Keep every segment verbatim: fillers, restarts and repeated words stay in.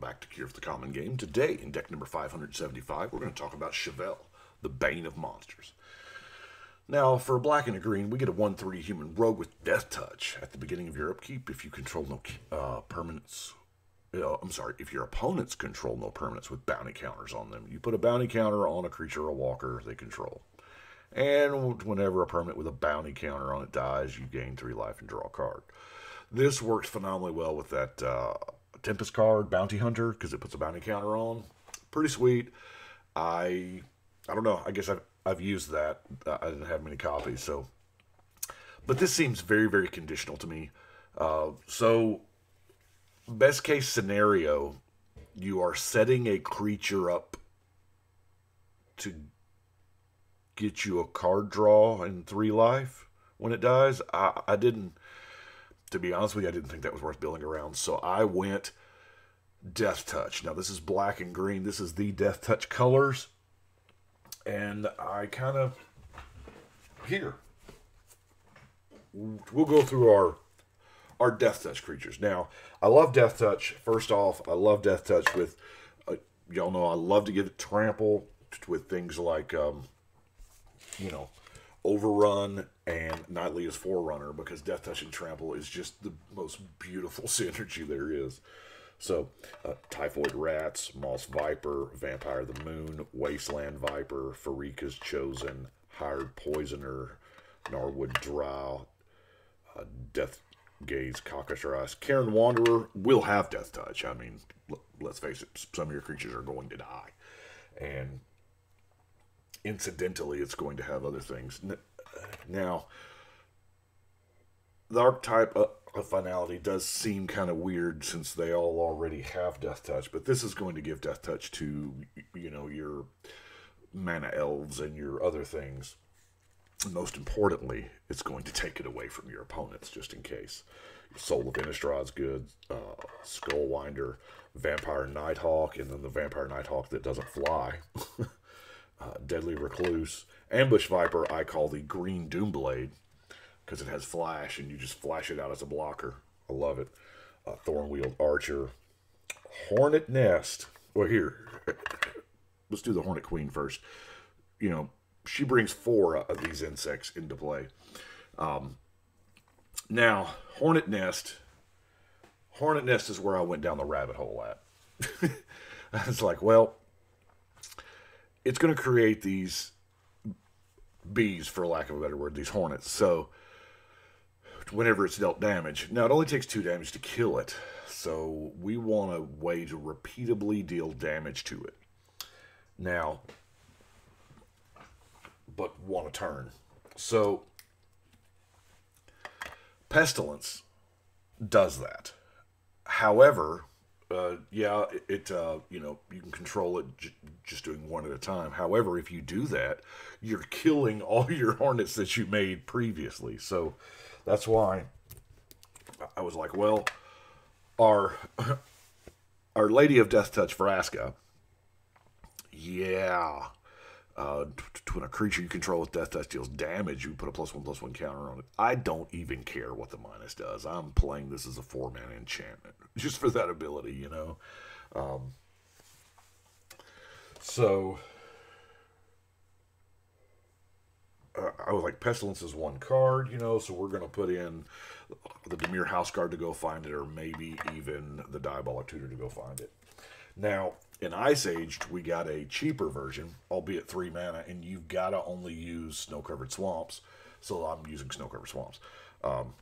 Welcome back to Cure for the Common Game. Today, in deck number five hundred seventy-five, we're going to talk about Chevill, the Bane of Monsters. Now, for a black and a green, we get a one three human rogue with Death Touch. At the beginning of your upkeep, if you control no uh, permanents... Uh, I'm sorry, if your opponents control no permanents with bounty counters on them, you put a bounty counter on a creature or a walker they control. And whenever a permanent with a bounty counter on it dies, you gain three life and draw a card. This works phenomenally well with that... Uh, Tempest card, Bounty Hunter, because it puts a bounty counter on. Pretty sweet. I I don't know. I guess I've, I've used that. I didn't have many copies, so. But this seems very, very conditional to me. Uh, so, best case scenario, you are setting a creature up to get you a card draw and three life when it dies. I, I didn't... To be honest with you, I didn't think that was worth building around, so I went Death Touch. Now, this is black and green. This is the Death Touch colors, and I kind of... Here. We'll go through our, our Death Touch creatures. Now, I love Death Touch. First off, I love Death Touch with... Uh, y'all know I love to give it trample with things like, um, you know... Overrun and Nylea's Forerunner, because Death Touch and Trample is just the most beautiful synergy there is. So, uh, Typhoid Rats, Moss Viper, Vampire of the Moon, Wasteland Viper, Farika's Chosen, Hired Poisoner, Norwood Drow, uh, Death Gaze, Cockatrice, Cairn Wanderer will have Death Touch. I mean, let's face it, some of your creatures are going to die. And incidentally, it's going to have other things. Now, the Archetype of Finality does seem kind of weird since they all already have Death Touch, but this is going to give Death Touch to, you know, your mana elves and your other things. Most importantly, it's going to take it away from your opponents, just in case. Soul of Innistrad's good, uh, Skullwinder, Vampire Nighthawk, and then the Vampire Nighthawk that doesn't fly. Uh, Deadly Recluse. Ambush Viper I call the Green Doomblade because it has flash and you just flash it out as a blocker. I love it. Uh, Thornweald Archer. Hornet Nest. Well, here. Let's do the Hornet Queen first. You know, she brings four of these insects into play. Um, now, Hornet Nest. Hornet Nest is where I went down the rabbit hole at. It's like, well... It's going to create these bees, for lack of a better word, these hornets. So, whenever it's dealt damage. Now, it only takes two damage to kill it. So, we want a way to repeatably deal damage to it. Now, but one a turn. So, Pestilence does that. However... Uh, yeah, it, it uh, you know, you can control it j just doing one at a time. However, if you do that, you're killing all your hornets that you made previously. So that's why I was like, well, our our Lady of Death Touch, Vraska, yeah, uh, when a creature you control with Death Touch deals damage, you put a plus one plus one counter on it. I don't even care what the minus does. I'm playing this as a four man enchantment. Just for that ability, you know. Um, so, uh, I was like, Pestilence is one card, you know, so we're going to put in the Dimir Houseguard to go find it, or maybe even the Diabolic Tutor to go find it. Now, in Ice Age, we got a cheaper version, albeit three mana, and you've got to only use Snow-Covered Swamps, so I'm using Snow-Covered Swamps. Um,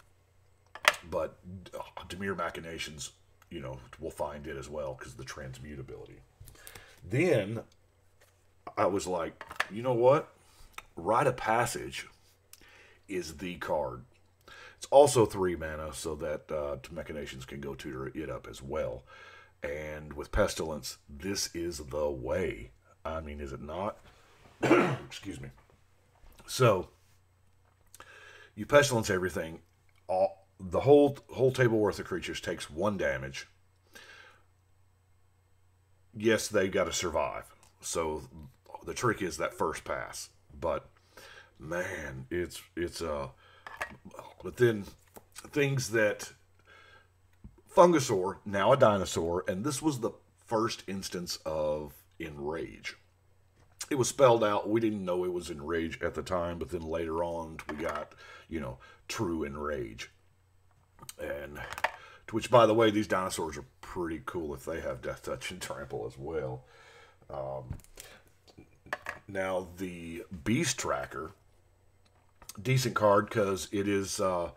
but uh, Dimir Machinations, you know, we'll find it as well because of the transmutability. Then I was like, you know what? Rite of Passage is the card. It's also three mana so that uh, Machinations can go tutor it up as well. And with Pestilence, this is the way. I mean, is it not? Excuse me. So, you Pestilence everything. All... The whole whole table worth of creatures takes one damage. Yes, they've got to survive. So the trick is that first pass. But man, it's it's uh. But then things that Fungasaur, now a dinosaur, and this was the first instance of Enrage. It was spelled out. We didn't know it was Enrage at the time, but then later on we got, you know, True Enrage. And, to which, by the way, these dinosaurs are pretty cool if they have Death Touch and Trample as well. Um, now, the Beast Tracker, decent card because it is, uh,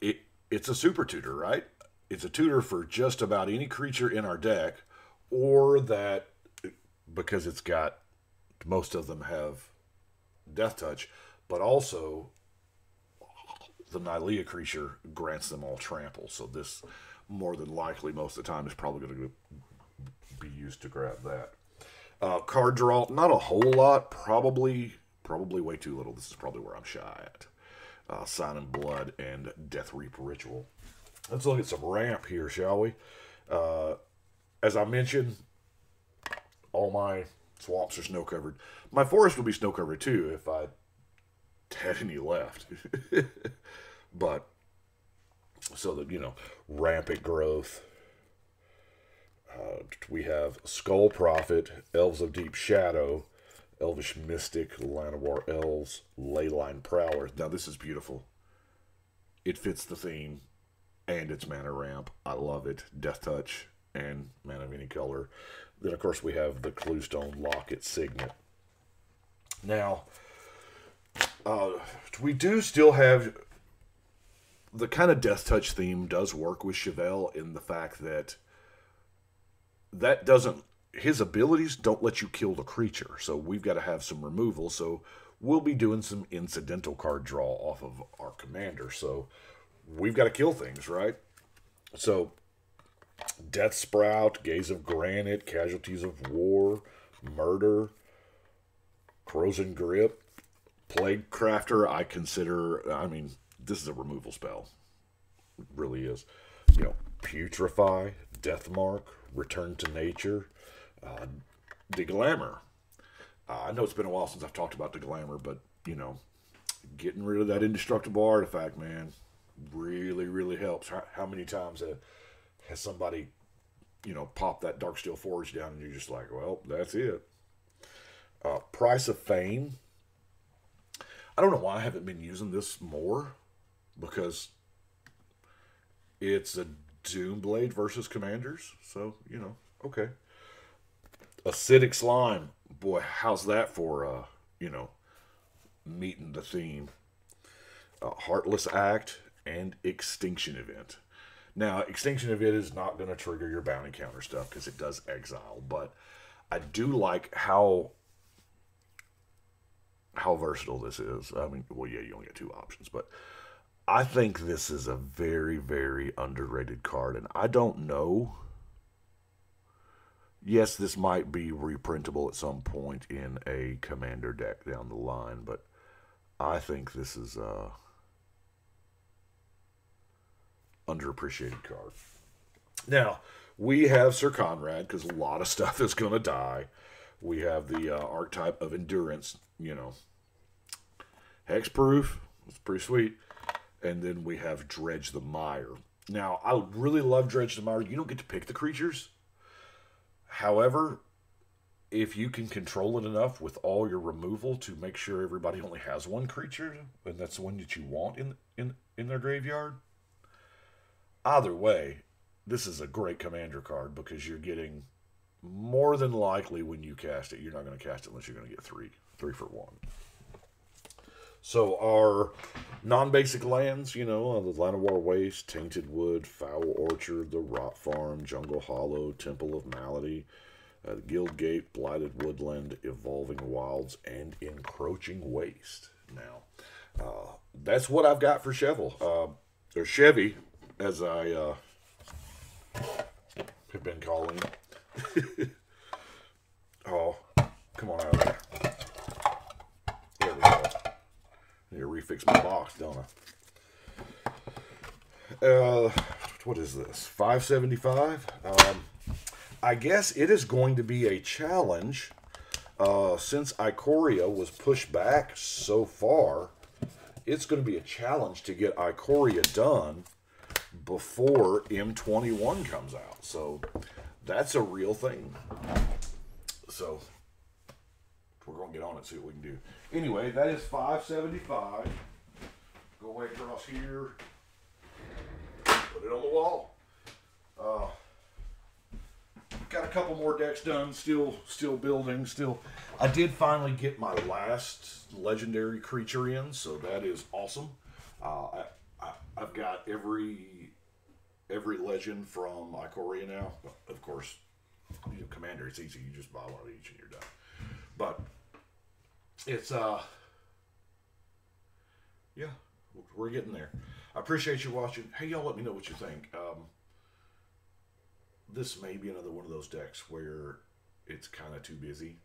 it, it's a super tutor, right? It's a tutor for just about any creature in our deck, or that, because it's got, most of them have Death Touch, but also the Nylea's creature grants them all Trample. So this, more than likely, most of the time, is probably going to be used to grab that. Uh, card draw, not a whole lot. Probably, probably way too little. This is probably where I'm shy at. Uh, Sign in Blood and Death Reap Ritual. Let's look at some ramp here, shall we? Uh, as I mentioned, all my swamps are snow-covered. My forest would be snow-covered, too, if I had any left. But, so that, you know, rampant growth. Uh, we have Skull Prophet, Elves of Deep Shadow, Elvish Mystic, Line of War Elves, Leyline Prowler. Now, this is beautiful. It fits the theme and its mana ramp. I love it. Death Touch and mana of any color. Then, of course, we have the Cluestone Locket Signet. Now, uh, we do still have... The kind of Death Touch theme does work with Chevill in the fact that that doesn't... His abilities don't let you kill the creature, so we've got to have some removal, so we'll be doing some incidental card draw off of our commander, so we've got to kill things, right? So... Death Sprout, Gaze of Granite, Casualties of War, Murder, Corrosion Grip, Plague Crafter. I consider, I mean, this is a removal spell. It really is. You know, Putrefy, Death Mark, Return to Nature, uh, Deglammer. Uh, I know it's been a while since I've talked about Deglammer, but, you know, getting rid of that indestructible artifact, man, really, really helps. How, how many times a... Has somebody, you know, popped that Darksteel Forge down and you're just like, well, that's it. Uh, Price of Fame. I don't know why I haven't been using this more, because it's a Doomblade versus Commanders. So, you know, okay. Acidic Slime. Boy, how's that for, uh, you know, meeting the theme. Uh, Heartless Act and Extinction Event. Now, Extinction Event is not going to trigger your bounty counter stuff because it does exile, but I do like how how versatile this is. I mean, well, yeah, you only get two options, but I think this is a very, very underrated card, and I don't know. Yes, this might be reprintable at some point in a commander deck down the line, but I think this is... Uh, underappreciated card. Now, we have Sir Conrad, because a lot of stuff is going to die. We have the uh, Archetype of Endurance, you know. Hexproof, it's pretty sweet. And then we have Dredge the Mire. Now, I really love Dredge the Mire. You don't get to pick the creatures. However, if you can control it enough with all your removal to make sure everybody only has one creature, and that's the one that you want in, in, in their graveyard, either way, this is a great commander card because you're getting more than likely when you cast it. You're not going to cast it unless you're going to get three. Three for one. So our non-basic lands, you know, the Line of War Waste, Tainted Wood, Foul Orchard, the Rot Farm, Jungle Hollow, Temple of Malady, uh, Guild Gate, Blighted Woodland, Evolving Wilds, and Encroaching Waste. Now, uh, that's what I've got for Chevill. Uh, or Chevy. As I uh, have been calling. Oh, come on out of there. There we go. I need to refix my box, don't I? Uh, what is this? five seventy-five? Um, I guess it is going to be a challenge uh, since Ikoria was pushed back so far. It's going to be a challenge to get Ikoria done before M twenty-one comes out. So that's a real thing. So we're going to get on it and see what we can do. Anyway, that is five seventy-five. Go way across here. Put it on the wall. Uh, got a couple more decks done. Still, still building. Still, I did finally get my last legendary creature in, so that is awesome. Uh, I, I, I've got every every legend from Ikoria now. Of course, you know, Commander. It's easy. You just buy one of each and you're done. But it's uh, yeah, we're getting there. I appreciate you watching. Hey, y'all, let me know what you think. Um, this may be another one of those decks where it's kind of too busy.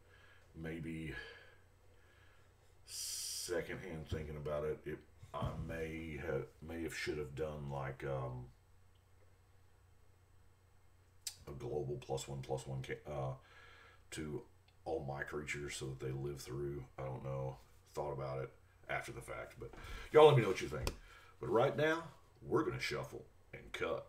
Maybe secondhand thinking about it, it I may have may have should have done like um, a global plus one plus one uh, to all my creatures so that they live through. I don't know. Thought about it after the fact, but y'all let me know what you think. But right now, we're going to shuffle and cut.